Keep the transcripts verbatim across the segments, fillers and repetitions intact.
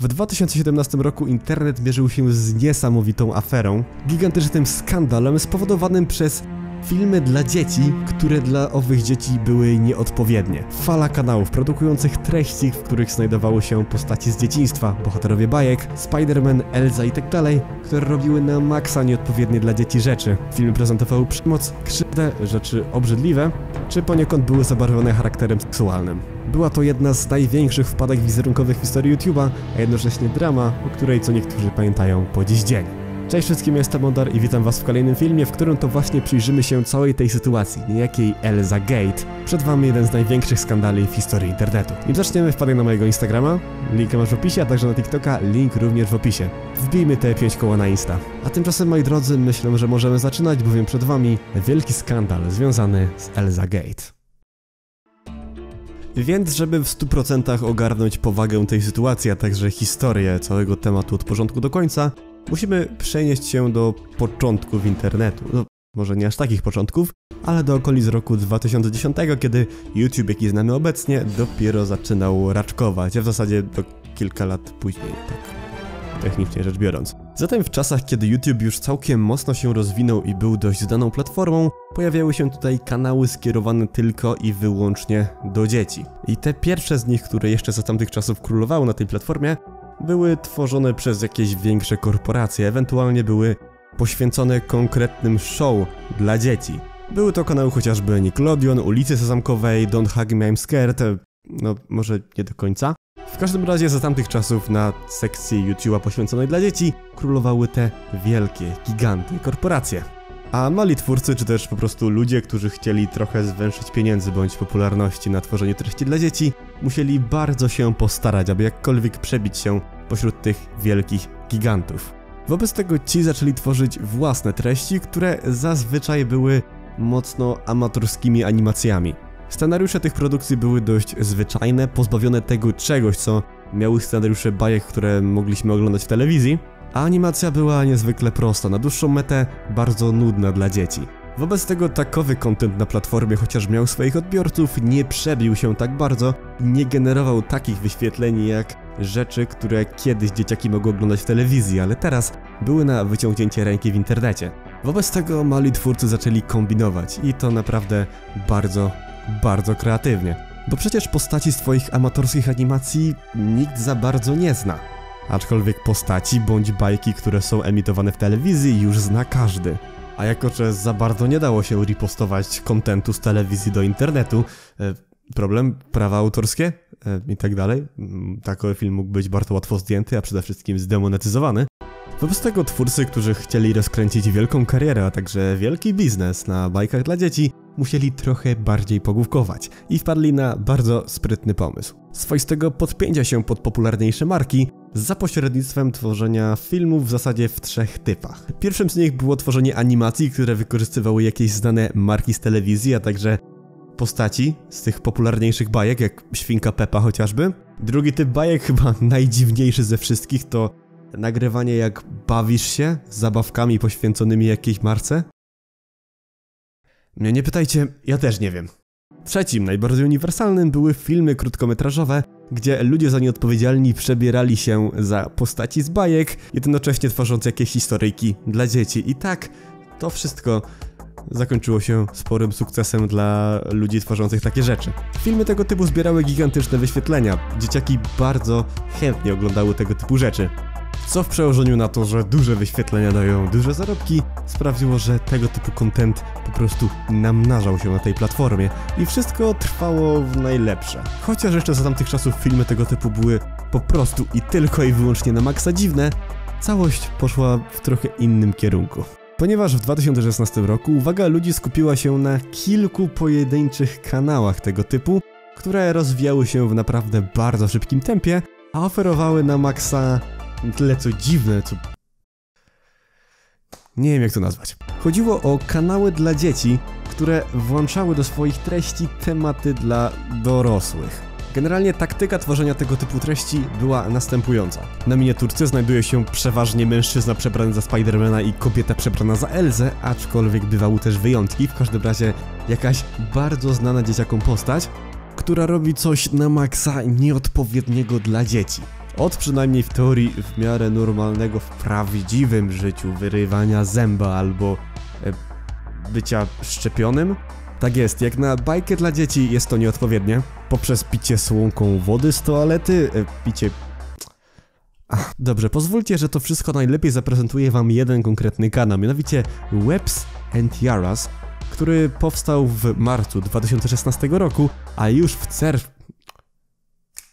W dwa tysiące siedemnastym roku internet mierzył się z niesamowitą aferą, gigantycznym skandalem spowodowanym przez filmy dla dzieci, które dla owych dzieci były nieodpowiednie. Fala kanałów produkujących treści, w których znajdowały się postaci z dzieciństwa, bohaterowie bajek, Spider-Man, Elsa itd., które robiły na maksa nieodpowiednie dla dzieci rzeczy. Filmy prezentowały przemoc, krzywdę, rzeczy obrzydliwe, czy poniekąd były zabarwione charakterem seksualnym. Była to jedna z największych wpadek wizerunkowych w historii YouTube'a, a jednocześnie drama, o której co niektórzy pamiętają po dziś dzień. Cześć wszystkim, jestem Mondar i witam was w kolejnym filmie, w którym to właśnie przyjrzymy się całej tej sytuacji, niejakiej Elsagate. Przed wami jeden z największych skandali w historii internetu. Nim zaczniemy, wpadaj na mojego Instagrama, link masz w opisie, a także na TikToka, link również w opisie. Wbijmy te pięć koła na Insta. A tymczasem, moi drodzy, myślę, że możemy zaczynać, bowiem przed wami wielki skandal związany z Elsagate. Więc żeby w stu procentach ogarnąć powagę tej sytuacji, a także historię całego tematu od początku do końca, musimy przenieść się do początków internetu. No, może nie aż takich początków, ale do okolic roku dwa tysiące dziesiątego, kiedy YouTube, jaki znamy obecnie, dopiero zaczynał raczkować, a w zasadzie do kilka lat później, tak technicznie rzecz biorąc. Zatem w czasach, kiedy YouTube już całkiem mocno się rozwinął i był dość znaną platformą, pojawiały się tutaj kanały skierowane tylko i wyłącznie do dzieci. I te pierwsze z nich, które jeszcze za tamtych czasów królowały na tej platformie, były tworzone przez jakieś większe korporacje, ewentualnie były poświęcone konkretnym show dla dzieci. Były to kanały chociażby Nickelodeon, Ulicy Sezamkowej, Don't Hug Me, I'm Scared, no może nie do końca. W każdym razie za tamtych czasów na sekcji YouTube'a poświęconej dla dzieci królowały te wielkie, giganty korporacje. A mali twórcy, czy też po prostu ludzie, którzy chcieli trochę zwęszyć pieniędzy bądź popularności na tworzeniu treści dla dzieci, musieli bardzo się postarać, aby jakkolwiek przebić się pośród tych wielkich gigantów. Wobec tego ci zaczęli tworzyć własne treści, które zazwyczaj były mocno amatorskimi animacjami. Scenariusze tych produkcji były dość zwyczajne, pozbawione tego czegoś, co miały scenariusze bajek, które mogliśmy oglądać w telewizji, a animacja była niezwykle prosta, na dłuższą metę bardzo nudna dla dzieci. Wobec tego takowy content na platformie, chociaż miał swoich odbiorców, nie przebił się tak bardzo i nie generował takich wyświetleń jak rzeczy, które kiedyś dzieciaki mogły oglądać w telewizji, ale teraz były na wyciągnięcie ręki w internecie. Wobec tego mali twórcy zaczęli kombinować i to naprawdę bardzo, bardzo kreatywnie. Bo przecież postaci z twoich amatorskich animacji nikt za bardzo nie zna. Aczkolwiek postaci bądź bajki, które są emitowane w telewizji, już zna każdy. A jako że za bardzo nie dało się ripostować kontentu z telewizji do internetu, problem, prawa autorskie i tak dalej, taki film mógł być bardzo łatwo zdjęty, a przede wszystkim zdemonetyzowany. Wobec tego twórcy, którzy chcieli rozkręcić wielką karierę, a także wielki biznes na bajkach dla dzieci, musieli trochę bardziej pogłówkować i wpadli na bardzo sprytny pomysł. Swoistego podpięcia się pod popularniejsze marki za pośrednictwem tworzenia filmów w zasadzie w trzech typach. Pierwszym z nich było tworzenie animacji, które wykorzystywały jakieś znane marki z telewizji, a także postaci z tych popularniejszych bajek, jak Świnka Peppa chociażby. Drugi typ bajek, chyba najdziwniejszy ze wszystkich, to nagrywanie jak bawisz się z zabawkami poświęconymi jakiejś marce. Mnie nie pytajcie, ja też nie wiem. Trzecim, najbardziej uniwersalnym były filmy krótkometrażowe, gdzie ludzie za nieodpowiedzialni przebierali się za postaci z bajek, jednocześnie tworząc jakieś historyjki dla dzieci. I tak to wszystko zakończyło się sporym sukcesem dla ludzi tworzących takie rzeczy. Filmy tego typu zbierały gigantyczne wyświetlenia. Dzieciaki bardzo chętnie oglądały tego typu rzeczy. Co w przełożeniu na to, że duże wyświetlenia dają duże zarobki, sprawiło, że tego typu content po prostu namnażał się na tej platformie i wszystko trwało w najlepsze. Chociaż jeszcze za tamtych czasów filmy tego typu były po prostu i tylko i wyłącznie na maksa dziwne, całość poszła w trochę innym kierunku. Ponieważ w dwa tysiące szesnastym roku uwaga ludzi skupiła się na kilku pojedynczych kanałach tego typu, które rozwijały się w naprawdę bardzo szybkim tempie, a oferowały na maksa tyle co dziwne, co... nie wiem jak to nazwać. Chodziło o kanały dla dzieci, które włączały do swoich treści tematy dla dorosłych. Generalnie taktyka tworzenia tego typu treści była następująca. Na miniaturce znajduje się przeważnie mężczyzna przebrany za Spidermana i kobieta przebrana za Elsę, aczkolwiek bywały też wyjątki, w każdym razie jakaś bardzo znana dzieciakom postać, która robi coś na maksa nieodpowiedniego dla dzieci. Od przynajmniej w teorii w miarę normalnego w prawdziwym życiu wyrywania zęba albo e, bycia szczepionym? Tak jest, jak na bajkę dla dzieci jest to nieodpowiednie. Poprzez picie słonką wody z toalety, e, picie... Ach, dobrze, pozwólcie, że to wszystko najlepiej zaprezentuję wam jeden konkretny kanał, mianowicie Webs and Yaras, który powstał w marcu dwa tysiące szesnastego roku, a już w czerwcu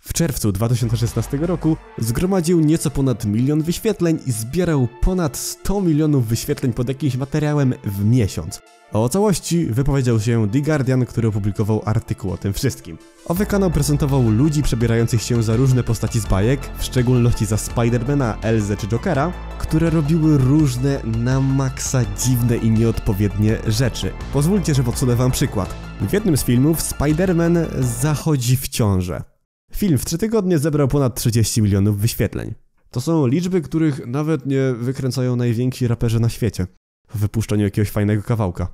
W czerwcu dwa tysiące szesnastego roku zgromadził nieco ponad milion wyświetleń i zbierał ponad sto milionów wyświetleń pod jakimś materiałem w miesiąc. O całości wypowiedział się The Guardian, który opublikował artykuł o tym wszystkim. Owy kanał prezentował ludzi przebierających się za różne postaci z bajek, w szczególności za Spidermana, Elzę czy Jokera, które robiły różne na maksa dziwne i nieodpowiednie rzeczy. Pozwólcie, że podsunę wam przykład. W jednym z filmów Spiderman zachodzi w ciążę. Film w trzy tygodnie zebrał ponad trzydzieści milionów wyświetleń. To są liczby, których nawet nie wykręcają najwięksi raperzy na świecie w wypuszczeniu jakiegoś fajnego kawałka.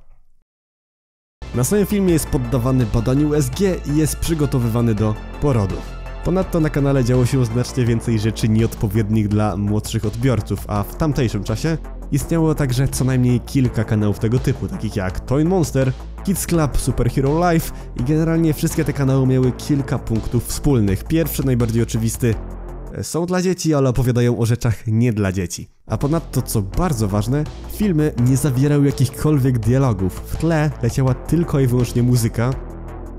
Na samym filmie jest poddawany badaniu U S G i jest przygotowywany do porodów. Ponadto na kanale działo się znacznie więcej rzeczy nieodpowiednich dla młodszych odbiorców, a w tamtejszym czasie istniało także co najmniej kilka kanałów tego typu, takich jak Toy Monster, Kids Club, Superhero Life i generalnie wszystkie te kanały miały kilka punktów wspólnych. Pierwszy, najbardziej oczywisty, są dla dzieci, ale opowiadają o rzeczach nie dla dzieci. A ponadto, co bardzo ważne, filmy nie zawierały jakichkolwiek dialogów, w tle leciała tylko i wyłącznie muzyka,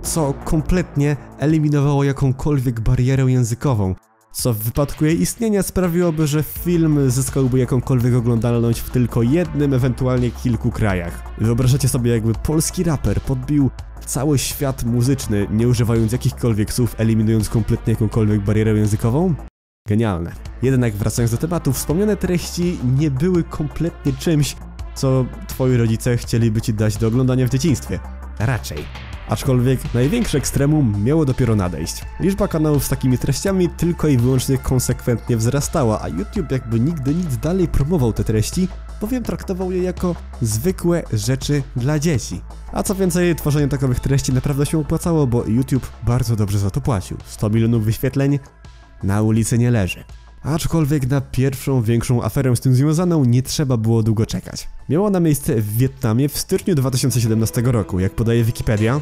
co kompletnie eliminowało jakąkolwiek barierę językową, co w wypadku jej istnienia sprawiłoby, że film zyskałby jakąkolwiek oglądalność w tylko jednym, ewentualnie kilku krajach. Wyobrażacie sobie, jakby polski raper podbił cały świat muzyczny, nie używając jakichkolwiek słów, eliminując kompletnie jakąkolwiek barierę językową? Genialne. Jednak wracając do tematu, wspomniane treści nie były kompletnie czymś, co twoi rodzice chcieliby ci dać do oglądania w dzieciństwie. Raczej. Aczkolwiek największe ekstremum miało dopiero nadejść. Liczba kanałów z takimi treściami tylko i wyłącznie konsekwentnie wzrastała, a YouTube jakby nigdy nic dalej promował te treści, bowiem traktował je jako zwykłe rzeczy dla dzieci. A co więcej, tworzenie takowych treści naprawdę się opłacało, bo YouTube bardzo dobrze za to płacił. sto milionów wyświetleń na ulicy nie leży. Aczkolwiek na pierwszą, większą aferę z tym związaną nie trzeba było długo czekać. Miała ona miejsce w Wietnamie w styczniu dwa tysiące siedemnastego roku, jak podaje Wikipedia.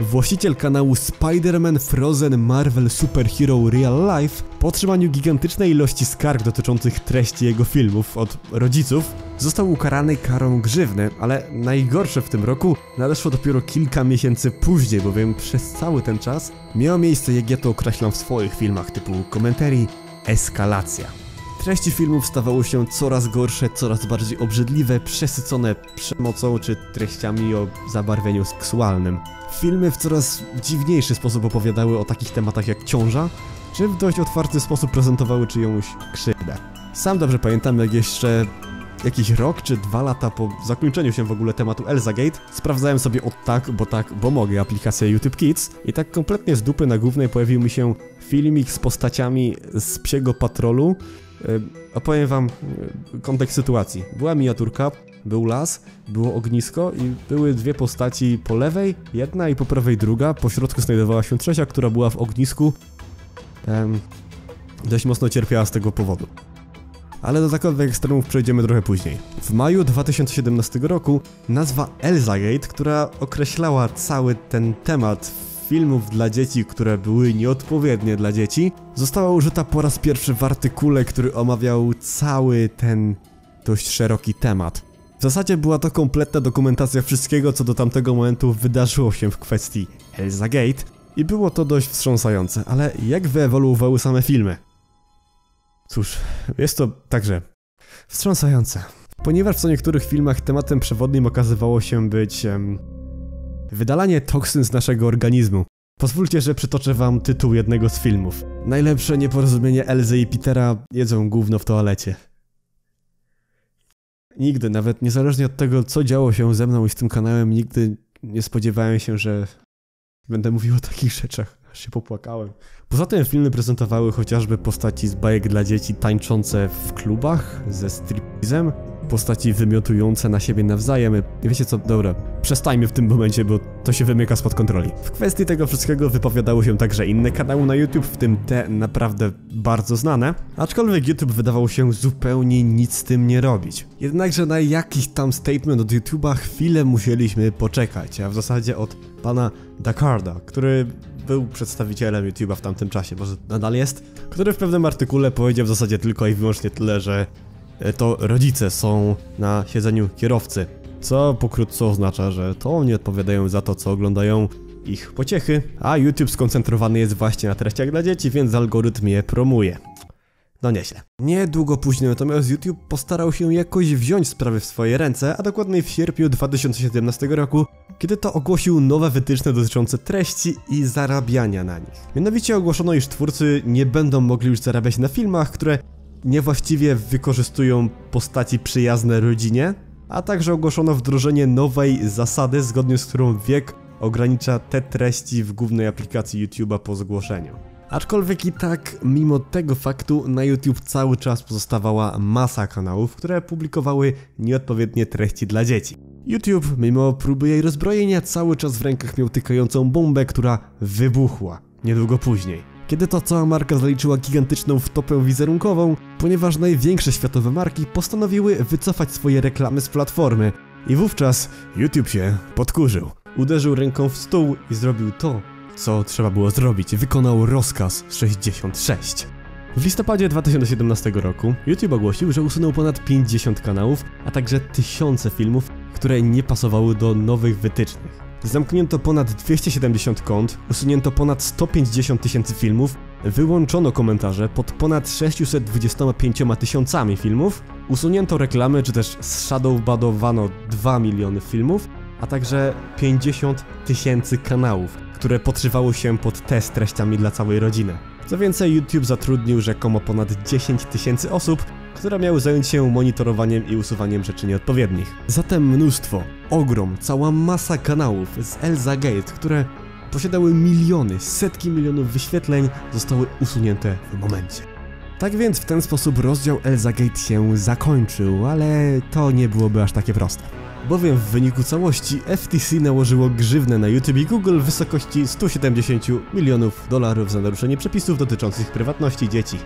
Właściciel kanału Spider-Man Frozen Marvel Superhero Real Life po otrzymaniu gigantycznej ilości skarg dotyczących treści jego filmów od rodziców został ukarany karą grzywny, ale najgorsze w tym roku nadeszło dopiero kilka miesięcy później, bowiem przez cały ten czas miało miejsce, jak ja to określam w swoich filmach typu komentarii, eskalacja. Treści filmów stawały się coraz gorsze, coraz bardziej obrzydliwe, przesycone przemocą czy treściami o zabarwieniu seksualnym. Filmy w coraz dziwniejszy sposób opowiadały o takich tematach jak ciąża, czy w dość otwarty sposób prezentowały czyjąś krzywdę. Sam dobrze pamiętam, jak jeszcze jakiś rok czy dwa lata po zakończeniu się w ogóle tematu Elsagate sprawdzałem sobie od tak, bo tak, bo mogę aplikację YouTube Kids i tak kompletnie z dupy na głównej pojawił mi się filmik z postaciami z Psiego Patrolu. Yy, opowiem wam yy, kontekst sytuacji. Była miniaturka, był las, było ognisko i były dwie postaci po lewej, jedna i po prawej druga. Po środku znajdowała się trzecia, która była w ognisku. Yy, dość mocno cierpiała z tego powodu. Ale do takowych ekstremów przejdziemy trochę później. W maju dwa tysiące siedemnastego roku nazwa Elsagate, która określała cały ten temat filmów dla dzieci, które były nieodpowiednie dla dzieci, została użyta po raz pierwszy w artykule, który omawiał cały ten dość szeroki temat. W zasadzie była to kompletna dokumentacja wszystkiego, co do tamtego momentu wydarzyło się w kwestii Elsagate i było to dość wstrząsające, ale jak wyewoluowały same filmy? Cóż, jest to także wstrząsające. Ponieważ co niektórych filmach tematem przewodnim okazywało się być em, wydalanie toksyn z naszego organizmu. Pozwólcie, że przytoczę wam tytuł jednego z filmów. Najlepsze nieporozumienie Elzy i Petera jedzą gówno w toalecie. Nigdy, nawet niezależnie od tego, co działo się ze mną i z tym kanałem, nigdy nie spodziewałem się, że będę mówił o takich rzeczach. Aż się popłakałem. Poza tym filmy prezentowały chociażby postaci z bajek dla dzieci tańczące w klubach ze stripteasem, postaci wymiotujące na siebie nawzajem. Wiecie co, dobra, przestańmy w tym momencie, bo to się wymyka spod kontroli. W kwestii tego wszystkiego wypowiadały się także inne kanały na YouTube, w tym te naprawdę bardzo znane, aczkolwiek YouTube wydawał się zupełnie nic z tym nie robić. Jednakże na jakiś tam statement od YouTube'a chwilę musieliśmy poczekać, a w zasadzie od pana Dakarda, który był przedstawicielem YouTube'a w tamtym czasie, może nadal jest, który w pewnym artykule powiedział w zasadzie tylko i wyłącznie tyle, że to rodzice są na siedzeniu kierowcy, co pokrótce oznacza, że to oni odpowiadają za to, co oglądają, ich pociechy, a YouTube skoncentrowany jest właśnie na treściach dla dzieci, więc algorytm je promuje. No nieźle. Niedługo później natomiast YouTube postarał się jakoś wziąć sprawy w swoje ręce, a dokładniej w sierpniu dwa tysiące siedemnastego roku, kiedy to ogłosił nowe wytyczne dotyczące treści i zarabiania na nich. Mianowicie ogłoszono, iż twórcy nie będą mogli już zarabiać na filmach, które niewłaściwie wykorzystują postaci przyjazne rodzinie, a także ogłoszono wdrożenie nowej zasady, zgodnie z którą wiek ogranicza te treści w głównej aplikacji YouTube'a po zgłoszeniu. Aczkolwiek i tak, mimo tego faktu, na YouTube cały czas pozostawała masa kanałów, które publikowały nieodpowiednie treści dla dzieci. YouTube, mimo próby jej rozbrojenia, cały czas w rękach miał tykającą bombę, która wybuchła niedługo później, kiedy to cała marka zaliczyła gigantyczną wtopę wizerunkową, ponieważ największe światowe marki postanowiły wycofać swoje reklamy z platformy. I wówczas YouTube się podkurzył. Uderzył ręką w stół i zrobił to, co trzeba było zrobić. Wykonał rozkaz sześćdziesiąt sześć. W listopadzie dwa tysiące siedemnastego roku YouTube ogłosił, że usunął ponad pięćdziesiąt kanałów, a także tysiące filmów, które nie pasowały do nowych wytycznych. Zamknięto ponad dwieście siedemdziesiąt kont, usunięto ponad sto pięćdziesiąt tysięcy filmów, wyłączono komentarze pod ponad sześćset dwudziestoma pięcioma tysiącami filmów, usunięto reklamy czy też shadowbanowano dwa miliony filmów, a także pięćdziesiąt tysięcy kanałów, które podszywały się pod te z treściami dla całej rodziny. Co więcej, YouTube zatrudnił rzekomo ponad dziesięć tysięcy osób, które miały zająć się monitorowaniem i usuwaniem rzeczy nieodpowiednich. Zatem mnóstwo, ogrom, cała masa kanałów z Elsagate, które posiadały miliony, setki milionów wyświetleń, zostały usunięte w momencie. Tak więc w ten sposób rozdział Elsagate się zakończył, ale to nie byłoby aż takie proste. Bowiem w wyniku całości F T C nałożyło grzywnę na YouTube i Google w wysokości stu siedemdziesięciu milionów dolarów za naruszenie przepisów dotyczących prywatności dzieci.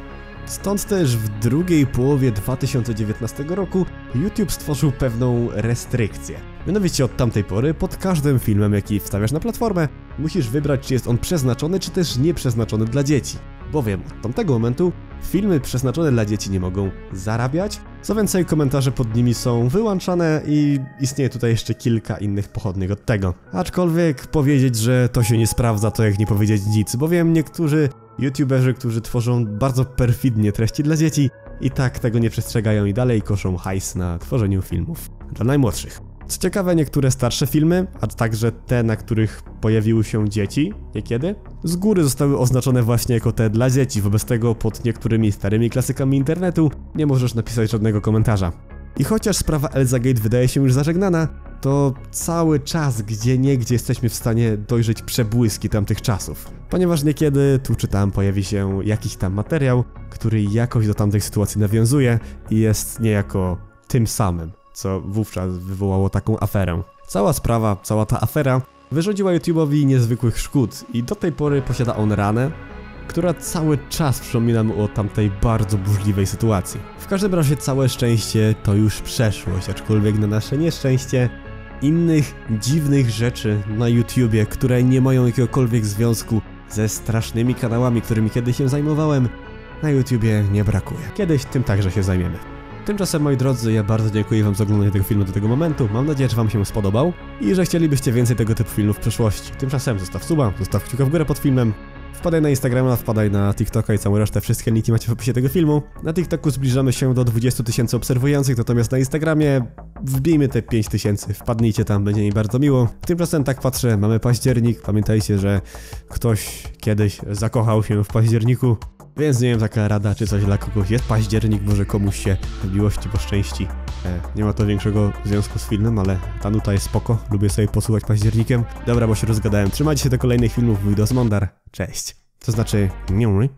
Stąd też w drugiej połowie dwa tysiące dziewiętnastego roku YouTube stworzył pewną restrykcję. Mianowicie od tamtej pory pod każdym filmem, jaki wstawiasz na platformę, musisz wybrać, czy jest on przeznaczony, czy też nieprzeznaczony dla dzieci. Bowiem od tamtego momentu filmy przeznaczone dla dzieci nie mogą zarabiać, co więcej komentarze pod nimi są wyłączane i istnieje tutaj jeszcze kilka innych pochodnych od tego. Aczkolwiek powiedzieć, że to się nie sprawdza, to jak nie powiedzieć nic, bowiem niektórzy YouTuberzy, którzy tworzą bardzo perfidnie treści dla dzieci, i tak tego nie przestrzegają i dalej koszą hajs na tworzeniu filmów dla najmłodszych. Co ciekawe, niektóre starsze filmy, a także te, na których pojawiły się dzieci niekiedy, z góry zostały oznaczone właśnie jako te dla dzieci, wobec tego pod niektórymi starymi klasykami internetu nie możesz napisać żadnego komentarza. I chociaż sprawa Elsagate wydaje się już zażegnana, to cały czas gdzieniegdzie jesteśmy w stanie dojrzeć przebłyski tamtych czasów, ponieważ niekiedy tu czy tam pojawi się jakiś tam materiał, który jakoś do tamtych sytuacji nawiązuje i jest niejako tym samym, co wówczas wywołało taką aferę. Cała sprawa, cała ta afera wyrządziła YouTube'owi niezwykłych szkód i do tej pory posiada on ranę, która cały czas przypomina mu o tamtej bardzo burzliwej sytuacji. W każdym razie całe szczęście to już przeszłość, aczkolwiek na nasze nieszczęście innych dziwnych rzeczy na YouTubie, które nie mają jakiegokolwiek związku ze strasznymi kanałami, którymi kiedyś się zajmowałem, na YouTubie nie brakuje. Kiedyś tym także się zajmiemy. Tymczasem, moi drodzy, ja bardzo dziękuję wam za oglądanie tego filmu do tego momentu, mam nadzieję, że wam się spodobał i że chcielibyście więcej tego typu filmów w przyszłości. Tymczasem zostaw suba, zostaw kciuka w górę pod filmem, wpadaj na Instagrama, wpadaj na TikToka i całą resztę, wszystkie linki macie w opisie tego filmu. Na TikToku zbliżamy się do dwudziestu tysięcy obserwujących, natomiast na Instagramie wbijmy te pięć tysięcy, wpadnijcie tam, będzie mi bardzo miło. Tymczasem tak patrzę, mamy październik, pamiętajcie, że ktoś kiedyś zakochał się w październiku, więc nie wiem, taka rada czy coś dla kogoś jest październik, może komuś się w miłości poszczęści. E, nie ma to większego związku z filmem, ale ta nuta jest spoko, lubię sobie posłuchać październikiem. Dobra, bo się rozgadałem, trzymajcie się do kolejnych filmów, mój Mondar, cześć. To znaczy, nie